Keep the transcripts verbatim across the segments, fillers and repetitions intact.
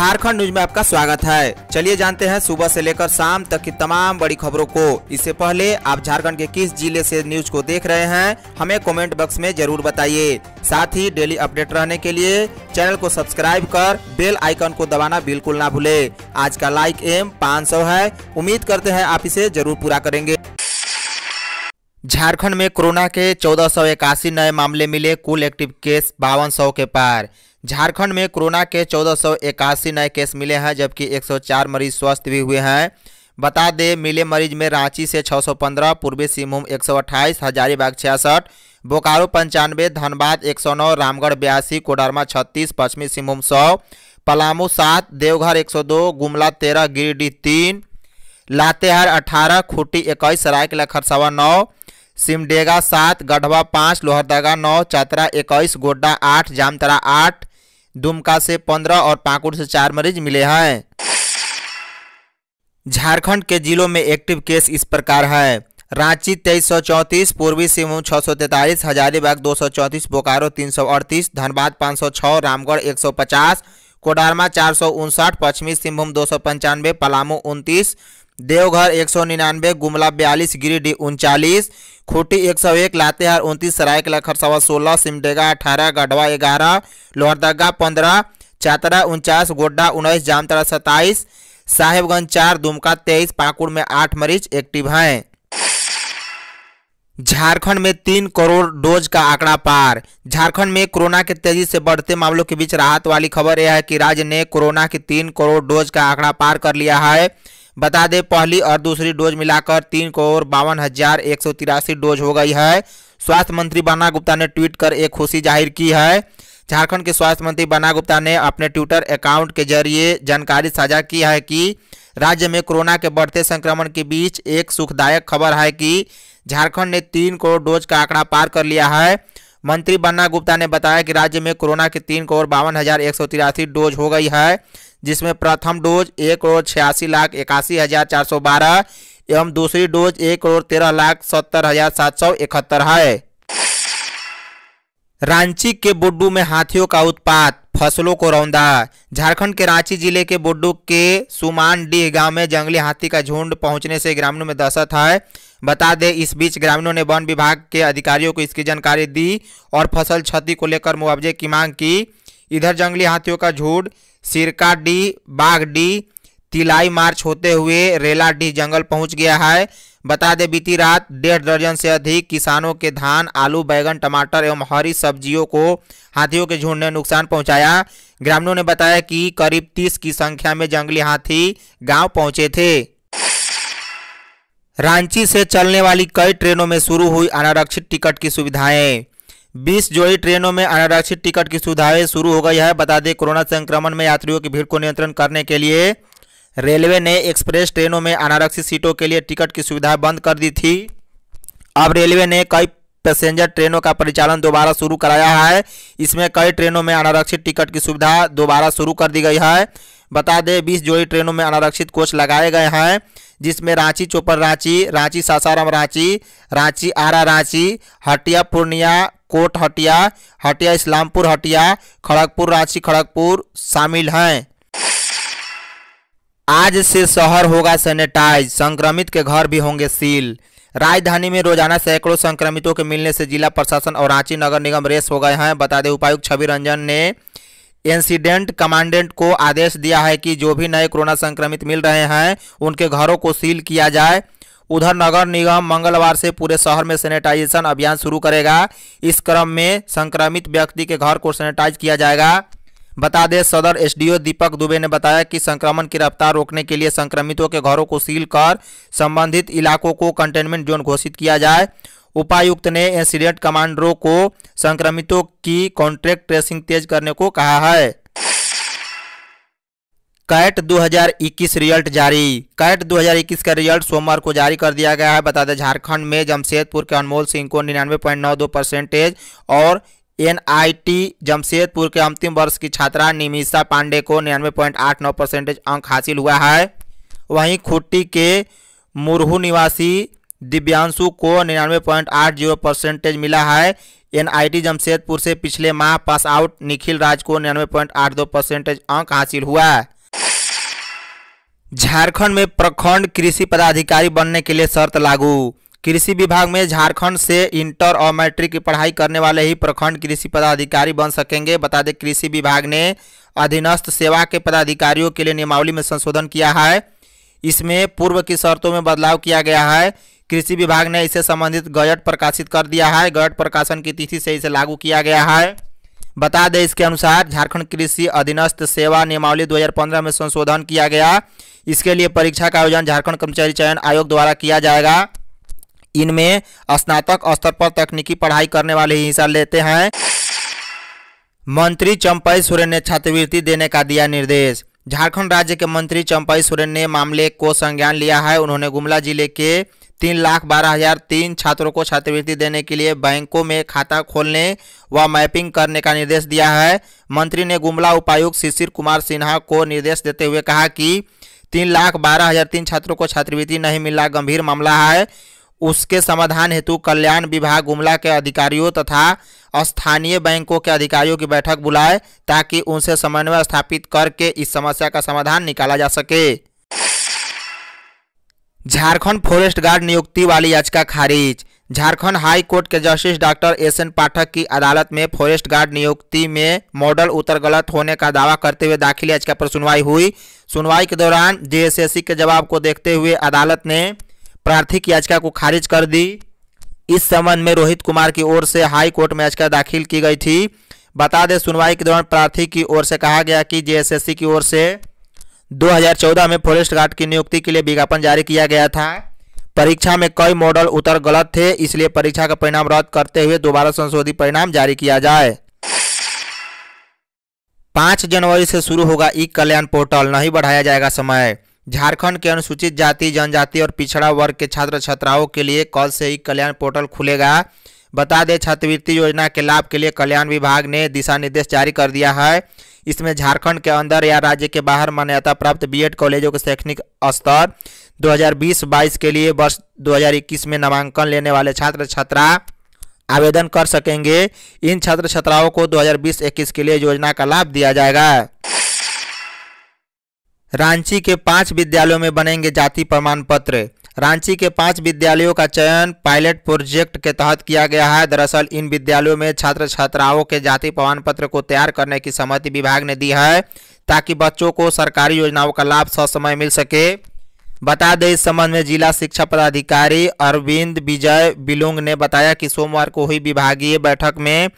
Jharkhand news में आपका स्वागत है। चलिए जानते हैं सुबह से लेकर शाम तक की तमाम बड़ी खबरों को। इससे पहले आप झारखंड के किस जिले से न्यूज को देख रहे हैं हमें कमेंट बॉक्स में जरूर बताइए। साथ ही डेली अपडेट रहने के लिए चैनल को सब्सक्राइब कर बेल आइकन को दबाना बिल्कुल ना भूले। आज का लाइक एम पाँच सौ है, उम्मीद करते हैं आप इसे जरूर पूरा करेंगे। झारखंड में कोरोना के चौदह सौ इक्यासी नए मामले मिले, कुल एक्टिव केस बावन सौ के पार। झारखंड में कोरोना के चौदह सौ इक्यासी नए केस मिले हैं, जबकि एक सौ चार मरीज स्वस्थ भी हुए हैं। बता दें मिले मरीज में रांची से छह सौ पंद्रह, पूर्वी सिंहभूम एक सौ अट्ठाईस, हजारीबाग छियासठ, बोकारो पंचानवे, धनबाद एक सौ नौ, रामगढ़ बयासी, कोडरमा छत्तीस, पश्चिमी सिंहभूम सौ, पलामू सात, देवघर एक सौ दो, गुमला तेरह, गिरिडीह तीन, लातेहार अठारह, खूंटी इक्कीस, सरायकेला खरसावां नौ, सिमडेगा सात, गढ़वा पाँच, लोहरदगा नौ, चतरा इक्कीस, गोड्डा आठ, जामतरा आठ, दुमका से पंद्रह और पाकुड़ से चार मरीज मिले हैं। झारखंड के जिलों में एक्टिव केस इस प्रकार है। रांची तेईस सौ चौंतीस, पूर्वी सिंहभूम छह सौ तैंतालीस, हजारीबाग दो सौ चौंतीस, बोकारो तीन सौ अड़तीस, धनबाद पाँच सौ छह, रामगढ़ एक सौ पचास, कोडरमा चार सौ उनसठ, पश्चिमी सिंहभूम दो सौ पंचानवे, पलामू उनतीस, देवघर एक सौ निन्यानवे, गुमला बयालीस, गिरिडीह उनचालीस, खूंटी एक सौ एक, लातेहार उनतीस, सरायकेला खरसावा सोलह, सिमडेगा अठारह, गढ़वा ग्यारह, लोहरदगा पंद्रह, चातरा उनचास, गोड्डा उन्नीस, जामतरा सत्ताईस, साहेबगंज चार, दुमका तेईस, पाकुड़ में आठ मरीज एक्टिव हैं। झारखंड में तीन करोड़ डोज का आंकड़ा पार। झारखंड में कोरोना के तेजी से बढ़ते मामलों के बीच राहत वाली खबर यह है कि राज्य ने कोरोना की तीन करोड़ डोज का आंकड़ा पार कर लिया है। बता दें पहली और दूसरी डोज मिलाकर तीन करोड़ बावन हजार एक सौ तिरासी डोज हो गई है। स्वास्थ्य मंत्री बन्ना गुप्ता ने ट्वीट कर एक खुशी जाहिर की है। झारखंड के स्वास्थ्य मंत्री बन्ना गुप्ता ने अपने ट्विटर अकाउंट के जरिए जानकारी साझा की है कि राज्य में कोरोना के बढ़ते संक्रमण के बीच एक सुखदायक खबर है कि झारखंड ने तीन करोड़ डोज का आंकड़ा पार कर लिया है। मंत्री बन्ना गुप्ता ने बताया कि राज्य में कोरोना के तीन करोड़ बावन हजार एक सौ तिरासी डोज हो गई है, जिसमें प्रथम डोज एक करोड़ छियासी लाख इक्यासी हजार चार सौ बारह एवं दूसरी डोज एक करोड़ तेरह लाख सत्तर हजार सात सौ इकहत्तर है। रांची के बुड्डू में हाथियों का उत्पात, फसलों को रौंदा। झारखंड के रांची जिले के बुड्डू के सुमानडीह गांव में जंगली हाथी का झुंड पहुंचने से ग्रामीणों में दहशत है। बता दें इस बीच ग्रामीणों ने वन विभाग के अधिकारियों को इसकी जानकारी दी और फसल क्षति को लेकर मुआवजे की मांग की। इधर जंगली हाथियों का झुंड सिरकाडीह, बागडीह, तिलाई मार्च होते हुए रेलाडीह जंगल पहुंच गया है। बता दें बीती रात डेढ़ दर्जन से अधिक किसानों के धान, आलू, बैगन, टमाटर एवं हरी सब्जियों को हाथियों के झुंड ने नुकसान पहुंचाया। ग्रामीणों ने बताया कि करीब तीस की संख्या में जंगली हाथी गांव पहुंचे थे। रांची से चलने वाली कई ट्रेनों में शुरू हुई अनारक्षित टिकट की सुविधाएं। बीस जोड़ी ट्रेनों में अनारक्षित टिकट की सुविधाएं शुरू हो गई है। बता दें कोरोना संक्रमण में यात्रियों की भीड़ को नियंत्रण करने के लिए रेलवे ने एक्सप्रेस ट्रेनों में अनारक्षित सीटों के लिए टिकट की सुविधा बंद कर दी थी। अब रेलवे ने कई पैसेंजर ट्रेनों का परिचालन दोबारा शुरू कराया है। इसमें कई ट्रेनों में अनारक्षित टिकट की सुविधा दोबारा शुरू कर दी गई है। बता दें बीस जोड़ी ट्रेनों में अनारक्षित कोच लगाए गए हैं, जिसमें रांची चोपड़ रांची, रांची सासाराम रांची, रांची आरा रांची, हटिया पूर्णिया, कोट हटिया, हटिया इस्लामपुर हटिया, खड़गपुर रांची खड़गपुर शामिल हैं। आज से शहर होगा सैनिटाइज, संक्रमित के घर भी होंगे सील। राजधानी में रोजाना सैकड़ों संक्रमितों के मिलने से जिला प्रशासन और रांची नगर निगम रेस हो गए हैं। बता दें उपायुक्त छवि रंजन ने इंसिडेंट कमांडेंट को आदेश दिया है कि जो भी नए कोरोना संक्रमित मिल रहे हैं उनके घरों को सील किया जाए। उधर नगर निगम मंगलवार से पूरे शहर में सैनिटाइजेशन अभियान शुरू करेगा। इस क्रम में संक्रमित व्यक्ति के घर को सैनिटाइज किया जाएगा। बता दें सदर एसडीओ दीपक दुबे ने बताया कि संक्रमण की रफ्तार रोकने के लिए संक्रमितों के घरों को सील कर संबंधित इलाकों को कंटेनमेंट जोन घोषित किया जाए। उपायुक्त ने इंसिडेंट कमांडरों को संक्रमितों की कॉन्ट्रैक्ट ट्रेसिंग तेज करने को कहा है। कैट दो हज़ार इक्कीस रिजल्ट जारी। कैट दो हज़ार इक्कीस का रिजल्ट सोमवार को जारी कर दिया गया है। बता दें झारखंड में जमशेदपुर के अनमोल सिंह को निन्यानवे पॉइंट नौ दो परसेंटेज और एन आई टी जमशेदपुर के अंतिम वर्ष की छात्रा निमिशा पांडे को निन्यानवे पॉइंट आठ नौ परसेंटेज अंक हासिल हुआ है। वहीं खूंटी के मुरहू निवासी दिव्यांशु को निन्यानवे पॉइंट आठ जीरो परसेंटेज मिला है। एनआईटी जमशेदपुर से पिछले माह पास आउट निखिल राज को निन्यानवे पॉइंट आठ दो परसेंटेज अंक हासिल हुआ। झारखंड में प्रखंड कृषि पदाधिकारी बनने के लिए शर्त लागू। कृषि विभाग में झारखंड से इंटर और मैट्रिक की पढ़ाई करने वाले ही प्रखंड कृषि पदाधिकारी बन सकेंगे। बता दें कृषि विभाग ने अधीनस्थ सेवा के पदाधिकारियों के लिए नियमावली में संशोधन किया है। इसमें पूर्व की शर्तों में बदलाव किया गया है। कृषि विभाग ने इसे संबंधित गजट प्रकाशित कर दिया है। गजट प्रकाशन की तिथि से इसे लागू किया गया है। बता दें इसके अनुसार झारखंड कृषि अधीनस्थ सेवा नियमावली दो हज़ार पंद्रह में संशोधन किया गया। इसके लिए परीक्षा का आयोजन झारखंड कर्मचारी चयन आयोग द्वारा किया जाएगा। इनमें स्नातक स्तर पर तकनीकी पढ़ाई करने वाले ही हिस्सा लेते हैं। मंत्री चंपई सोरेन ने छात्रवृत्ति देने का दिया निर्देश। झारखंड राज्य के मंत्री चंपई सोरेन ने मामले को संज्ञान लिया है। उन्होंने गुमला जिले के तीन लाख बारह हजार तीन छात्रों को छात्रवृत्ति देने के लिए बैंकों में खाता खोलने व मैपिंग करने का निर्देश दिया है। मंत्री ने गुमला उपायुक्त शिशिर कुमार सिन्हा को निर्देश देते हुए कहा कि तीन लाख बारह हजार तीन छात्रों को छात्रवृत्ति नहीं मिलना गंभीर मामला है। उसके समाधान हेतु कल्याण विभाग गुमला के अधिकारियों तथा स्थानीय बैंकों के अधिकारियों की बैठक बुलाए ताकि उनसे समन्वय स्थापित करके इस समस्या का समाधान निकाला जा सके। झारखंड फॉरेस्ट गार्ड नियुक्ति वाली याचिका खारिज। झारखंड हाई कोर्ट के justice doctor S N Pathak की अदालत में फॉरेस्ट गार्ड नियुक्ति में मॉडल उतर गलत होने का दावा करते हुए दाखिल याचिका पर सुनवाई हुई। सुनवाई के दौरान जेएसएससी के जवाब को देखते हुए अदालत ने प्रार्थी की याचिका को खारिज कर दी। इस संबंध में रोहित कुमार की ओर से हाई कोर्ट में याचिका दाखिल की गई थी। बता दें सुनवाई के दौरान प्रार्थी की ओर से कहा गया कि जेएसएससी की ओर से दो हज़ार चौदह में फॉरेस्ट गार्ड की नियुक्ति के लिए विज्ञापन जारी किया गया था। परीक्षा में कई मॉडल उत्तर गलत थे, इसलिए परीक्षा का परिणाम रद्द करते हुए दोबारा संशोधित परिणाम जारी किया जाए। पाँच जनवरी से शुरू होगा ई कल्याण पोर्टल, नहीं बढ़ाया जाएगा समय। झारखंड के अनुसूचित जाति जनजाति और पिछड़ा वर्ग के छात्र छात्राओं के लिए कल से ही कल्याण पोर्टल खुलेगा। बता दें छात्रवृत्ति योजना के लाभ के लिए कल्याण विभाग ने दिशा निर्देश जारी कर दिया है। इसमें झारखंड के अंदर या राज्य के बाहर मान्यता प्राप्त बीएड कॉलेजों के शैक्षणिक स्तर दो हज़ार बीस बाईस के लिए वर्ष दो हज़ार इक्कीस में नामांकन लेने वाले छात्र छात्रा आवेदन कर सकेंगे। इन छात्र छात्राओं को दो हज़ार बीस इक्कीस के लिए योजना का लाभ दिया जाएगा। रांची के पाँच विद्यालयों में बनेंगे जाति प्रमाण पत्र। रांची के पाँच विद्यालयों का चयन पायलट प्रोजेक्ट के तहत किया गया है। दरअसल इन विद्यालयों में छात्र छात्राओं के जाति प्रमाण पत्र को तैयार करने की सहमति विभाग ने दी है ताकि बच्चों को सरकारी योजनाओं का लाभ ससमय मिल सके। बता दें इस संबंध में जिला शिक्षा पदाधिकारी अरविंद विजय बिलोंग ने बताया कि सोमवार को हुई विभागीय बैठक में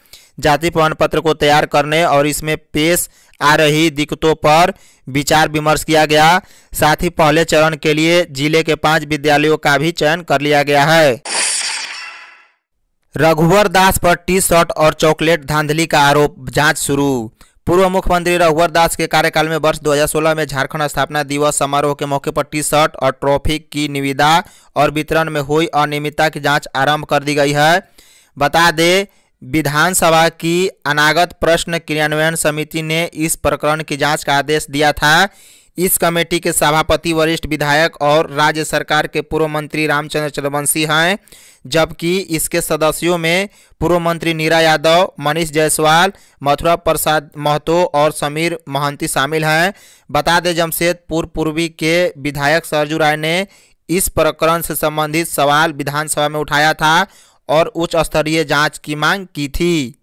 जाति प्रमाण पत्र को तैयार करने और इसमें पेश आ रही दिक्कतों पर विचार विमर्श किया गया। साथ ही पहले चरण के लिए जिले के पांच विद्यालयों का भी चयन कर लिया गया है। रघुवर दास पर टी शर्ट और चॉकलेट धांधली का आरोप, जांच शुरू। पूर्व मुख्यमंत्री रघुवर दास के कार्यकाल में वर्ष दो हज़ार सोलह में झारखंड स्थापना दिवस समारोह के मौके पर टी शर्ट और ट्रॉफी की निविदा और वितरण में हुई अनियमितता की जांच आरंभ कर दी गई है। बता दें विधानसभा की अनागत प्रश्न क्रियान्वयन समिति ने इस प्रकरण की जांच का आदेश दिया था। इस कमेटी के सभापति वरिष्ठ विधायक और राज्य सरकार के पूर्व मंत्री रामचंद्र चतुवंशी हैं, जबकि इसके सदस्यों में पूर्व मंत्री नीरा यादव, मनीष जायसवाल, मथुरा प्रसाद महतो और समीर महंती शामिल हैं। बता दें जमशेदपुर पूर्वी के विधायक सरजू राय ने इस प्रकरण से संबंधित सवाल विधानसभा में उठाया था और उच्च स्तरीय जांच की मांग की थी।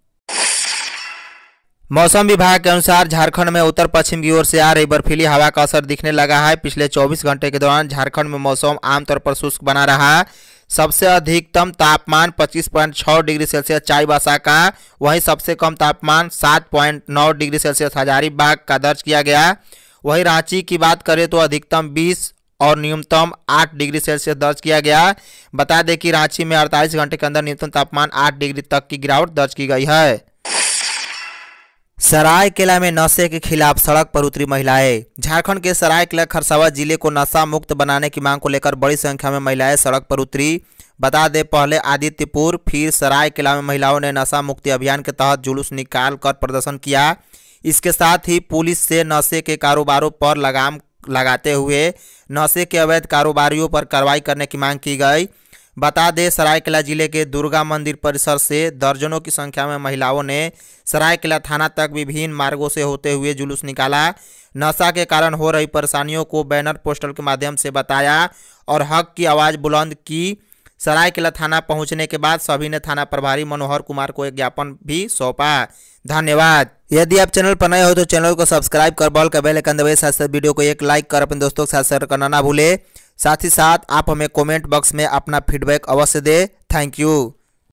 मौसम विभाग के अनुसार झारखंड में उत्तर पश्चिम की ओर से आ रही बर्फीली हवा का असर दिखने लगा है। पिछले चौबीस घंटे के दौरान झारखंड में मौसम आमतौर पर शुष्क बना रहा। सबसे अधिकतम तापमान पच्चीस पॉइंट छह डिग्री सेल्सियस चाईबासा का, वहीं सबसे कम तापमान सात पॉइंट नौ डिग्री सेल्सियस हजारीबाग का दर्ज किया गया। वहीं रांची की बात करें तो अधिकतम बीस और न्यूनतम आठ डिग्री सेल्सियस दर्ज किया गया। बता दें कि रांची में अड़तालीस घंटे के अंदर न्यूनतम तापमान आठ डिग्री तक की गिरावट दर्ज की गई है। सरायकेला में नशे के खिलाफ सड़क पर उतरी महिलाएं। झारखंड के सरायकेला खरसावां जिले को नशा मुक्त बनाने की मांग को लेकर बड़ी संख्या में महिलाएं सड़क पर उतरी। बता दें पहले आदित्यपुर फिर सरायकेला में महिलाओं ने नशा मुक्ति अभियान के तहत जुलूस निकाल कर प्रदर्शन किया। इसके साथ ही पुलिस से नशे के कारोबारों पर लगाम लगाते हुए नशे के अवैध कारोबारियों पर कार्रवाई करने की मांग की गई। बता दें सरायकेला जिले के दुर्गा मंदिर परिसर से दर्जनों की संख्या में महिलाओं ने सरायकेला थाना तक विभिन्न मार्गों से होते हुए जुलूस निकाला, नशा के कारण हो रही परेशानियों को बैनर पोस्टर के माध्यम से बताया और हक की आवाज़ बुलंद की। सरायकेला थाना पहुंचने के बाद सभी ने थाना प्रभारी मनोहर कुमार को एक ज्ञापन भी सौंपा। धन्यवाद। यदि आप चैनल पर नए हो तो चैनल को सब्सक्राइब कर बॉल का बेल आइकन दबाएं, साथ साथ वीडियो को एक लाइक कर अपने दोस्तों के साथ शेयर करना ना भूले। साथ ही साथ आप हमें कमेंट बॉक्स में अपना फीडबैक अवश्य दें। Thank you.